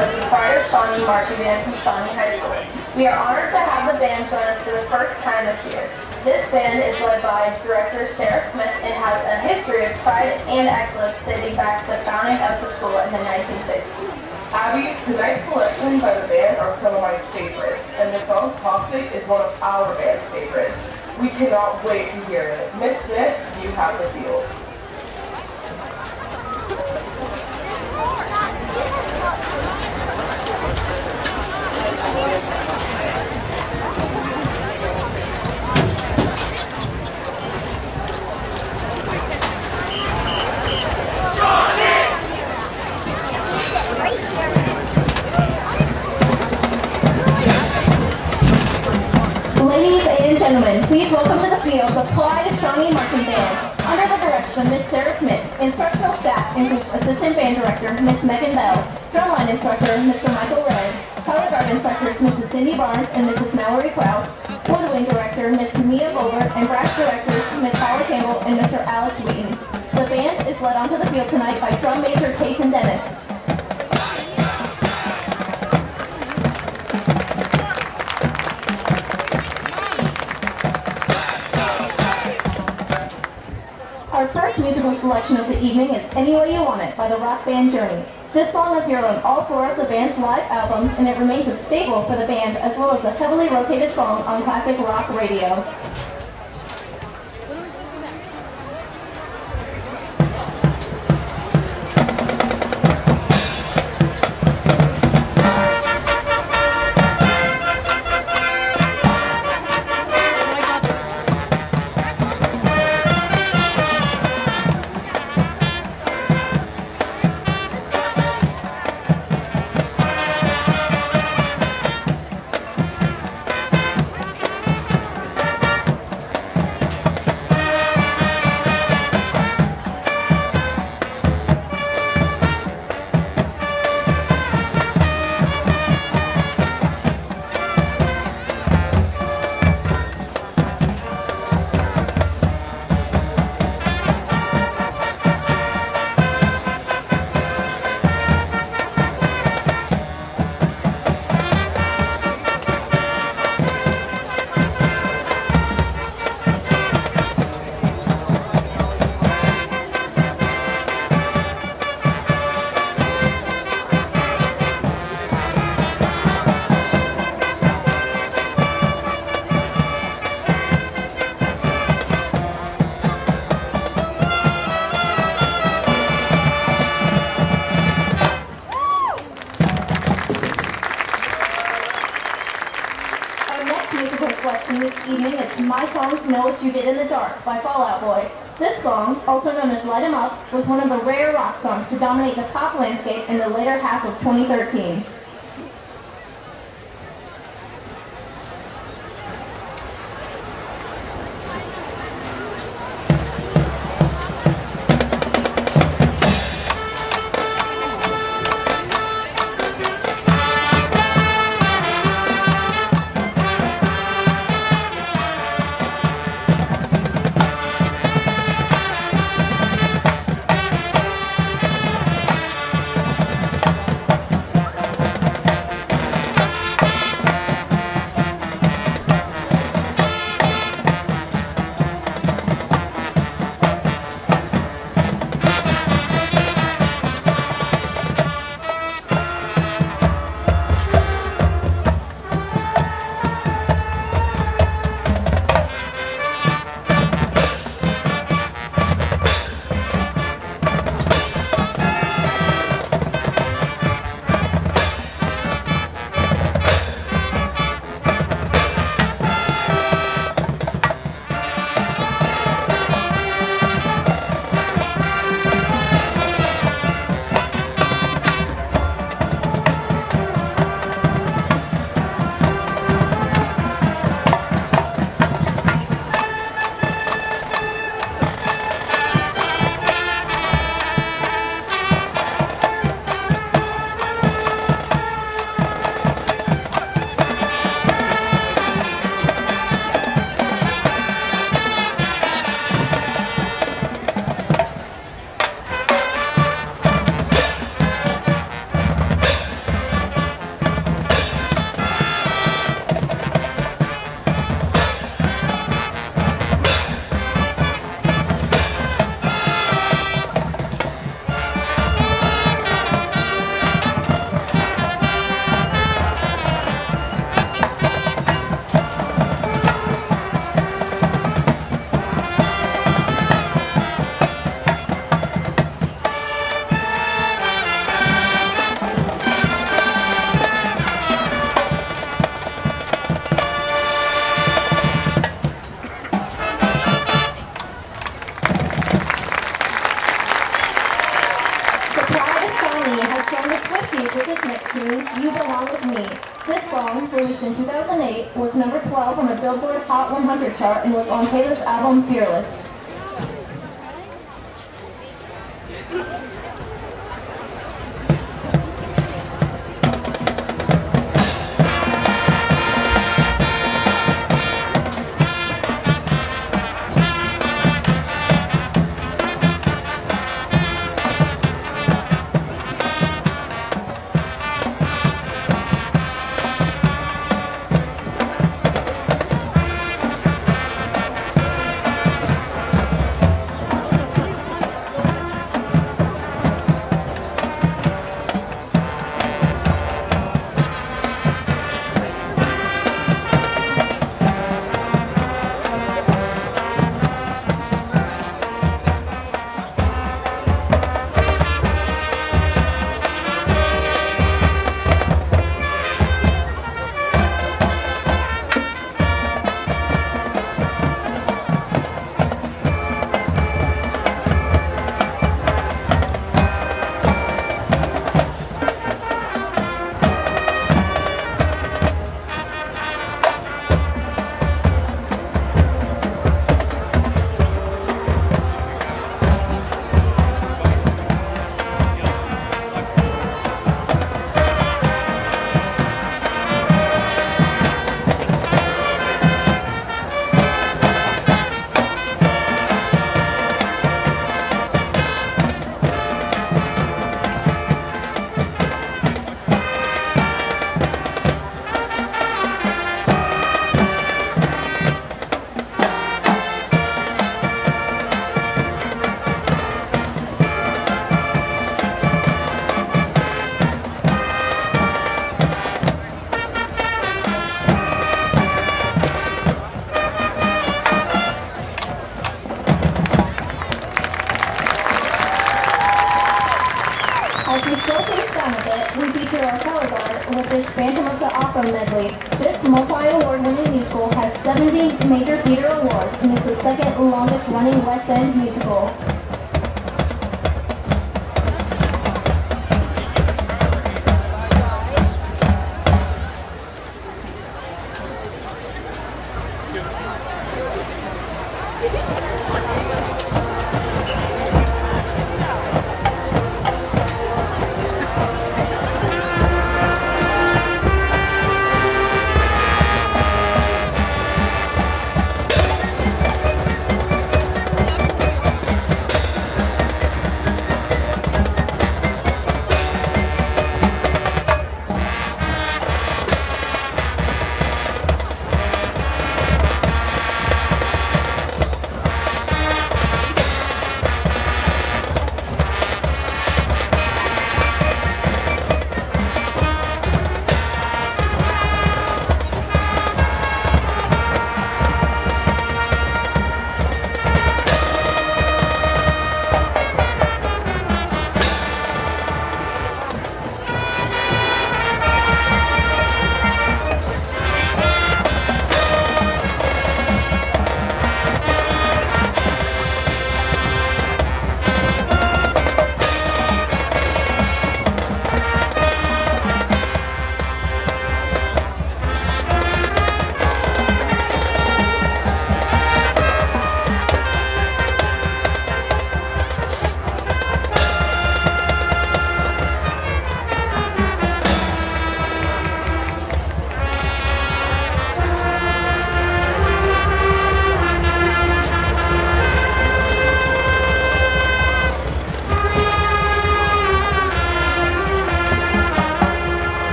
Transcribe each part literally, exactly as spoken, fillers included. Is part of Shawnee Marching Band from Shawnee High School. We are honored to have the band join us for the first time this year. This band is led by director Sarah Smith and has a history of pride and excellence dating back to the founding of the school in the nineteen fifties. Abby's tonight's selection by the band are some of my favorites, and the song Toxic is one of our band's favorites. We cannot wait to hear it. Miss Smith, you have the field. Ladies and gentlemen, please welcome to the field the Pride of Shawnee Marching Band, under the direction of Miss Sarah Smith. Instructional staff includes Assistant Band Director Miss Megan Bell, Drumline Instructor Mister Michael Ray, Choreograph Instructors Missus Cindy Barnes and Missus Mallory Krause, Woodwind Director Miss Mia Bolter, and Brass Directors Miss Paula Campbell and Mister Alex Wheaton. The band is led onto the field tonight by Drum Major Kacen Dennis. Our first musical selection of the evening is Any Way You Want It by the rock band Journey. This song appeared on all four of the band's live albums, and it remains a staple for the band as well as a heavily rotated song on classic rock radio. This evening, it's My Songs Know What You Did in the Dark by Fall Out Boy. This song, also known as Light 'Em Up, was one of the rare rock songs to dominate the pop landscape in the later half of twenty thirteen. to You Belong With Me. This song, released in two thousand eight, was number twelve on the Billboard Hot one hundred chart and was on Taylor's album Fearless.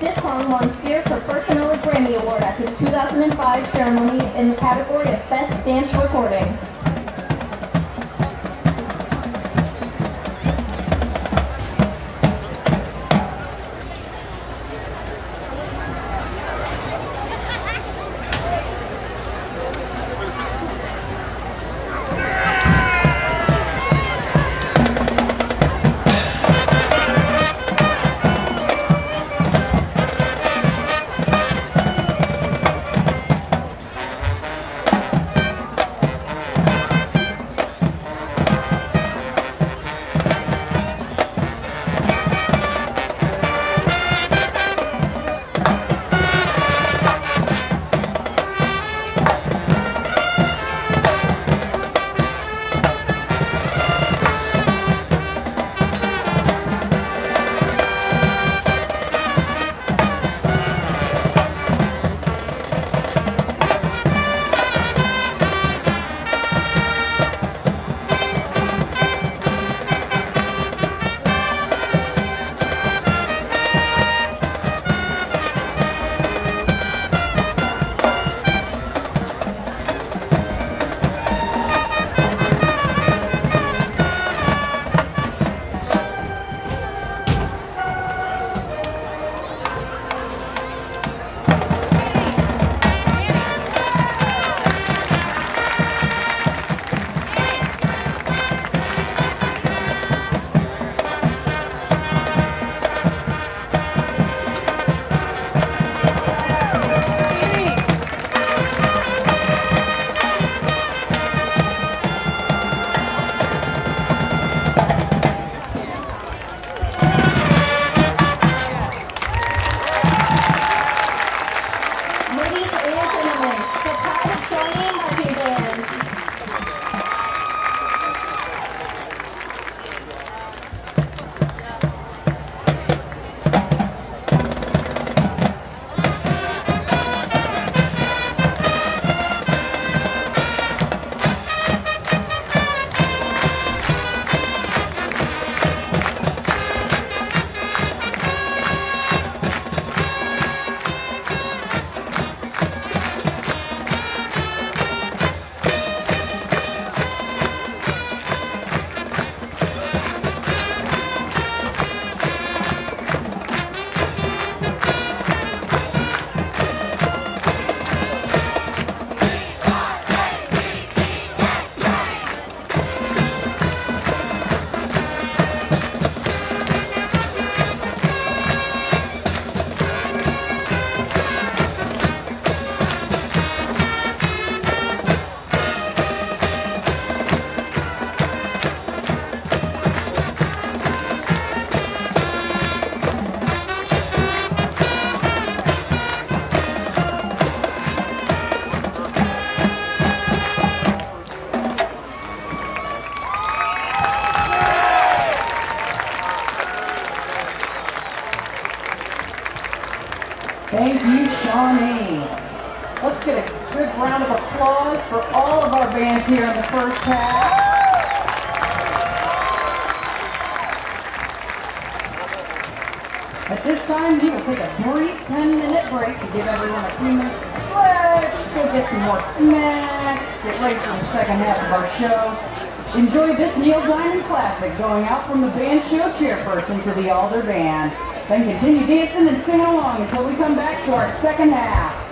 This song won Spears her personal Grammy Award. at the two thousand five ceremony in the category of Best Dance Recording. Thank you, Shawnee. Let's get a good round of applause for all of our bands here in the first half. At this time, we will take a brief ten minute break to give everyone a few minutes to stretch, go get some more snacks, get ready for the second half of our show. Enjoy this Neil Diamond classic going out from the band show chairperson to the Alder Band. Then continue dancing and singing along until we come back to our second half.